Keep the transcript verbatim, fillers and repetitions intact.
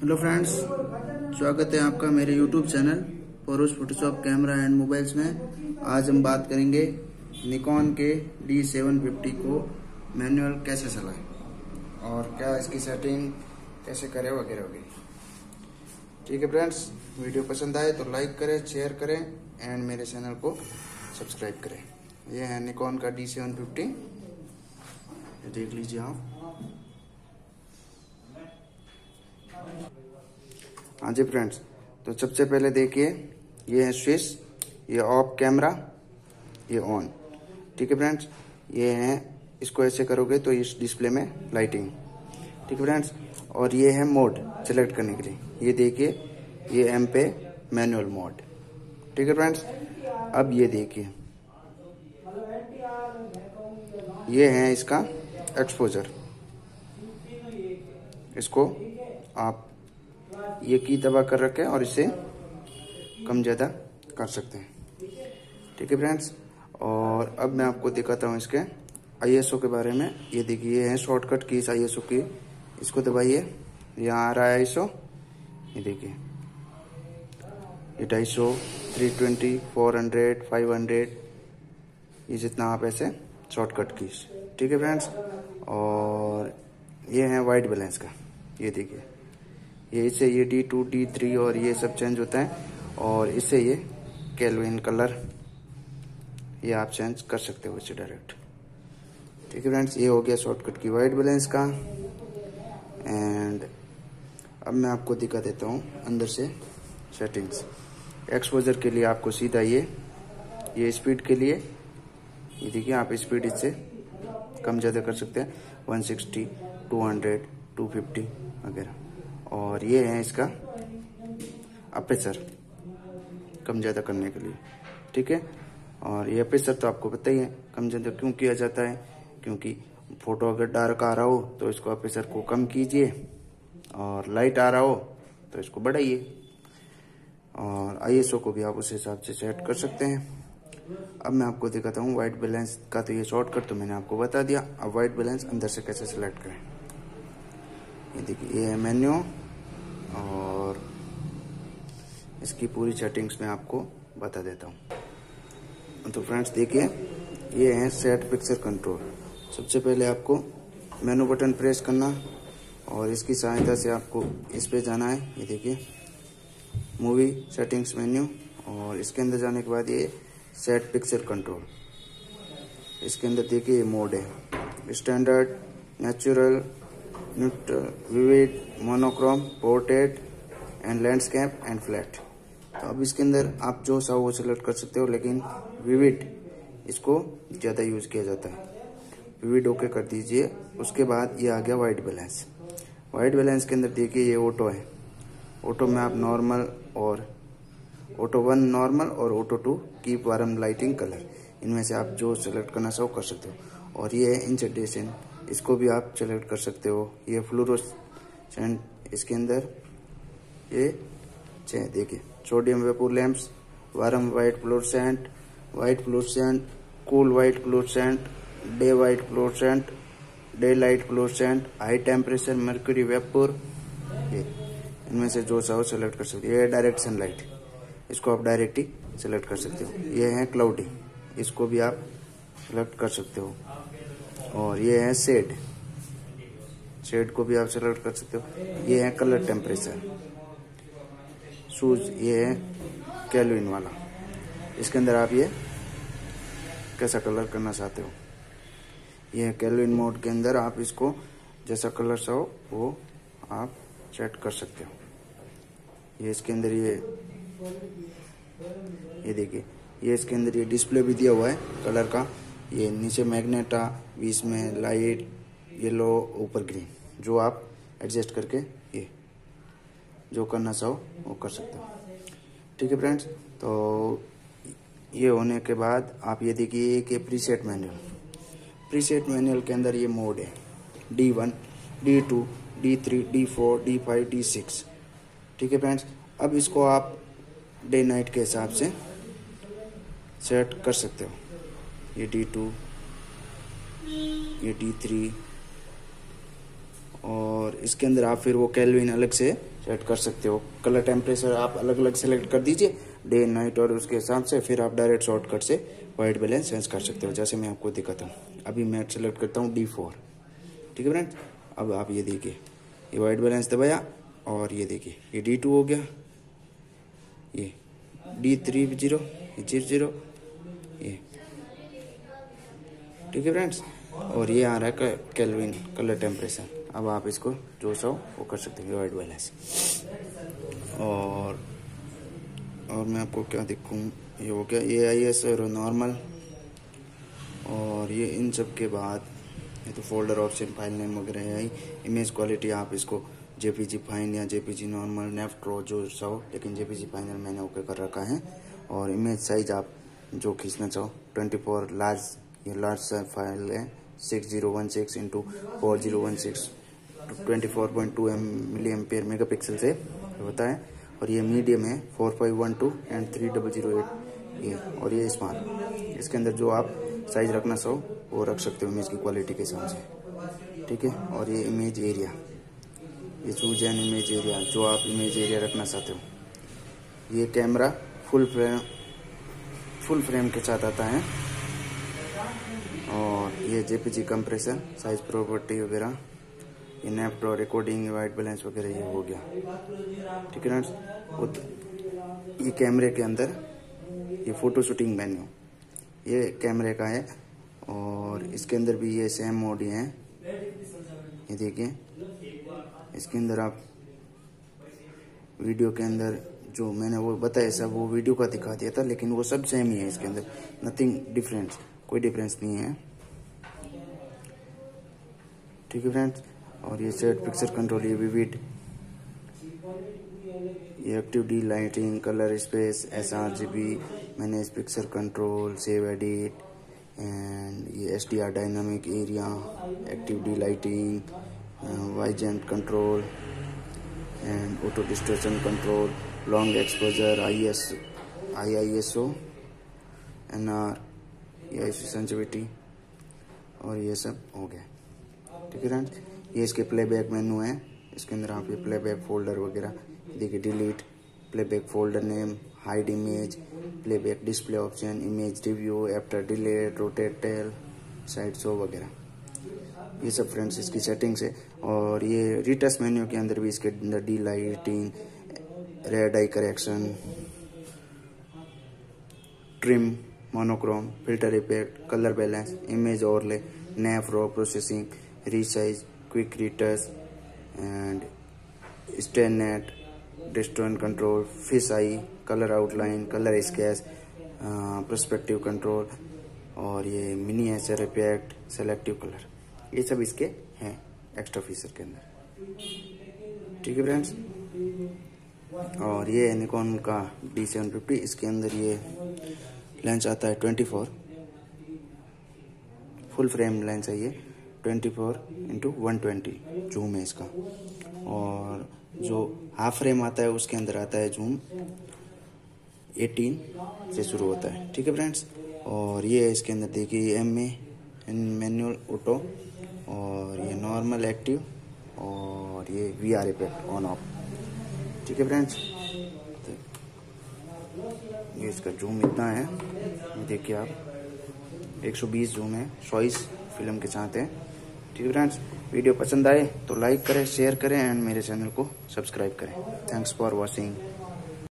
Hello friends, स्वागत है आपका मेरे यूट्यूब चैनल पोरोस फोटोशॉप कैमरा एंड मोबाइल्स में। आज हम बात करेंगे निकॉन के डी सेवन फिफ्टी को मैनुअल कैसे चलाएं और क्या इसकी सेटिंग कैसे करें वगैरह वगैरह। ठीक है फ्रेंड्स, वीडियो पसंद आए तो लाइक करें, शेयर करें एंड मेरे चैनल को सब्सक्राइब करें। यह है निकॉन का डी सेवन फिफ्टी, देख लीजिए आप। हाँ जी फ्रेंड्स, तो सबसे पहले देखिए ये है स्विच, ये ऑफ कैमरा, ये ऑन। ठीक है फ्रेंड्स, ये है, इसको ऐसे करोगे तो इस डिस्प्ले में लाइटिंग। ठीक है फ्रेंड्स, और ये है मोड सेलेक्ट करने के लिए, ये देखिए ये एम पे मैनुअल मोड। ठीक है फ्रेंड्स, अब ये देखिए ये है इसका एक्सपोजर, इसको आप ये की दबा कर रखें और इसे कम ज़्यादा कर सकते हैं। ठीक है फ्रेंड्स, और अब मैं आपको दिखाता हूँ इसके आईएसओ के बारे में। ये देखिए ये है शॉर्टकट की इस आईएसओ की, इसको दबाइए, यहाँ आ रहा है आईएसओ। ये देखिए ये ढाई सौ, three twenty, four hundred, five hundred, ये जितना आप ऐसे शॉर्टकट की। ठीक है फ्रेंड्स, और ये है वाइट बैलेंस का, ये देखिए ये इससे ये डी टू डी थ्री और ये सब चेंज होता है, और इससे ये केल्विन कलर ये आप चेंज कर सकते हो इससे डायरेक्ट। ठीक है फ्रेंड्स, ये हो गया शॉर्टकट की वाइट बैलेंस का। एंड अब मैं आपको दिखा देता हूँ अंदर से सेटिंग्स। एक्सपोजर के लिए आपको सीधा ये ये स्पीड के लिए, ये देखिए आप स्पीड इससे कम ज़्यादा कर सकते हैं, one sixty, two hundred, two fifty वगैरह। और ये है इसका अपेसर कम ज़्यादा करने के लिए। ठीक है, और ये अपेसर तो आपको पता ही है कम ज़्यादा क्यों किया जाता है, क्योंकि फोटो अगर डार्क आ रहा हो तो इसको अपेसर को कम कीजिए, और लाइट आ रहा हो तो इसको बढ़ाइए, और आईएसओ को भी आप उस हिसाब से सेट कर सकते हैं। अब मैं आपको दिखाता हूँ वाइट बैलेंस का, तो ये शॉर्टकट तो मैंने आपको बता दिया। अब वाइट बैलेंस अंदर से कैसे सेलेक्ट करें, ये देखिए ये है मेन्यू, और इसकी पूरी सेटिंग्स मैं आपको बता देता हूँ। तो फ्रेंड्स देखिए ये है सेट पिक्चर कंट्रोल। सबसे पहले आपको मेनू बटन प्रेस करना, और इसकी सहायता से आपको इस पे जाना है, ये देखिए मूवी सेटिंग्स मेन्यू, और इसके अंदर जाने के बाद ये सेट पिक्चर कंट्रोल, इसके अंदर देखिए ये मोड है standard, natural, neutral, vivid, monochrome, portrait and landscape and flat. तो अब इसके अंदर आप जो सा वो सेलेक्ट कर सकते हो, लेकिन विविड इसको ज़्यादा यूज़ किया जाता है। विविड ओके कर दीजिए। उसके बाद ये आ गया वाइट बैलेंस। वाइट बैलेंस के अंदर देखिए ये ऑटो है, ऑटो में आप नॉर्मल और ऑटो वन नॉर्मल और auto two keep warm lighting colour, इनमें से आप जो सेलेक्ट करना चाहो कर सकते हो। और ये है इंसडेशन, इसको भी आप सेलेक्ट कर सकते हो। ये फ्लोरोसेंट, इसके अंदर ये छः देखिए sodium vapour lamps, warm white fluorescent, white fluorescent, cool white fluorescent, day white fluorescent, day light fluorescent, high temperature mercury vapour, ये इनमें से जो चाहो सेलेक्ट कर सकते हो। ये डायरेक्ट सनलाइट, इसको आप डायरेक्ट ही सेलेक्ट कर सकते हो। ये है क्लाउडी, इसको भी आप सेलेक्ट कर सकते हो। और ये है शेड, शेड को भी आप सेलेक्ट कर सकते हो। ये है कलर टेम्परेचर, शूज ये है केल्विन वाला, इसके अंदर आप ये कैसा कलर करना चाहते हो। ये है केल्विन मोड के अंदर आप इसको जैसा कलर चाहो वो आप सेट कर सकते हो। ये इसके अंदर ये ये देखिए ये इसके अंदर ये डिस्प्ले भी दिया हुआ है कलर का। ये नीचे मैग्नेट आ, बीच में लाइट येलो, ऊपर ग्रीन, जो आप एडजस्ट करके ये जो करना चाहो वो कर सकते हो। ठीक है फ्रेंड्स, तो ये होने के बाद आप ये देखिए कि प्रीसेट मैनुअल, प्रीसेट मैनुअल के अंदर ये मोड है D one D two D three D four D five D six. ठीक है फ्रेंड्स, अब इसको आप डे नाइट के हिसाब से सेट कर सकते हो। ये डी टू, ये डी थ्री, और इसके अंदर आप फिर वो केल्विन अलग से सेट कर सकते हो। कलर टेम्परेचर आप अलग अलग सेलेक्ट कर दीजिए डे नाइट, और उसके हिसाब से फिर आप डायरेक्ट शॉर्टकट से वाइट बैलेंस चेंज कर सकते हो। जैसे मैं आपको दिखाता हूँ, अभी मैं सेलेक्ट करता हूँ डी फोर। ठीक है फ्रेंड्स, अब आप ये देखिए, ये वाइट बैलेंस दबाया और ये देखिए ये डी टू हो गया, ये D three zero, zero zero, ये। ठीक है फ्रेंड्स, और ये आ रहा है केल्विन कलर टेम्परेचर। अब आप इसको जो सो वो कर सकते हो वाइट बैलेंस। और और मैं आपको क्या दिखूँ, ये हो गया ये आई एस ओ और नॉर्मल। और ये इन सब के बाद ये तो फोल्डर ऑप्शन, फाइल नेम वगैरह आई, इमेज क्वालिटी आप इसको जे पी जी फाइन या जे पी जी नॉर्मल, नेफ ट्रो जो चाहो, लेकिन जे पी जी फाइनल मैंने ओके कर रखा है। और इमेज साइज आप जो खींचना चाहो ट्वेंटी फोर, लार्ज, ये लार्ज साइज फाइल है six zero one six into four zero one six, twenty four point two M milli ampere mega pixel से होता है। और ये मीडियम है four five one two and three double zero eight, ये। और ये स्मॉल, इसके अंदर जो आप साइज रखना चाहो वो रख सकते हो इमेज की क्वालिटी के हिसाब से। ठीक है, और ये इमेज एरिया, ये चूज एन इमेज एरिया, जो आप इमेज एरिया रखना चाहते हो। ये camera full frame full frame के साथ आता है। और ये J P G compressor, size property वगैरह, ये नेफ्ट और रिकॉर्डिंग, वाइट बैलेंस वगैरह ये हो गया। ठीक है फ्रेंड्स, ये कैमरे के अंदर ये फोटो शूटिंग मेन्यू ये कैमरे का है। और इसके अंदर भी ये सेम मोड ही है, ये देखिए। इसके अंदर आप वीडियो के अंदर जो मैंने वो बताया सब वो वीडियो का दिखा दिया था, लेकिन वो सब सेम ही है। इसके अंदर नथिंग डिफरेंस, कोई डिफरेंस नहीं है। ठीक है फ्रेंड्स, और ये सेट पिक्चर कंट्रोल, ये विविड, ये active D lighting, colour space, S R G B, manage picture control, save edit and ये S D R dynamic area, active D lighting, vignette control and auto distortion control, long exposure, I S O, N R, ये ISO sensitivity, और ये सब हो गया। ठीक है friends, ये इसके प्लेबैक मेनू है। इसके अंदर आप ये प्लेबैक फोल्डर वगैरह देखिए, delete, playback folder name, hide image, playback display option, image review, after delete, rotate tall, slide show वगैरह, ये सब फ्रेंड्स इसकी सेटिंग्स है। और ये रिटच मेन्यू के अंदर भी इसके अंदर D lighting, red eye correction, trim, monochrome, filter effect, colour balance, image overlay, NEF raw processing, resize, quick retouch and straighten, distortion control, fish eye, colour outline, colour sketch, perspective control, और ये miniature effect, selective colour, ये सब इसके हैं extra feature के अंदर। ठीक है फ्रेंड्स, और ये निकॉन का डी सेवन फिफ्टी, इसके अंदर ये लेंस आता है twenty four, full frame lens है ये, twenty four into one twenty zoom है इसका। और जो हाफ फ्रेम आता है उसके अंदर आता है जूम एटीन से शुरू होता है। ठीक है फ्रेंड्स, और ये इसके अंदर देखिए एम ए मैनुअल ऑटो, और ये नॉर्मल एक्टिव, और ये V R effect on off. ठीक है फ्रेंड्स, ये इसका जूम इतना है, देखिए आप एक सौ बीस जूम है, चॉइस फिल्म के साथ है। ठीक है फ्रेंड्स, वीडियो पसंद आए तो लाइक करें, शेयर करें एंड मेरे चैनल को सब्सक्राइब करें। Thanks for watching.